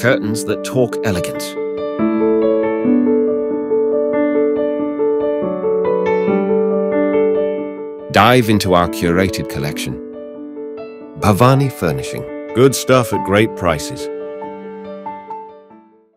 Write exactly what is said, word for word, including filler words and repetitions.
curtains that talk elegant. Dive into our curated collection. Bhavani Furnishing. Good stuff at great prices.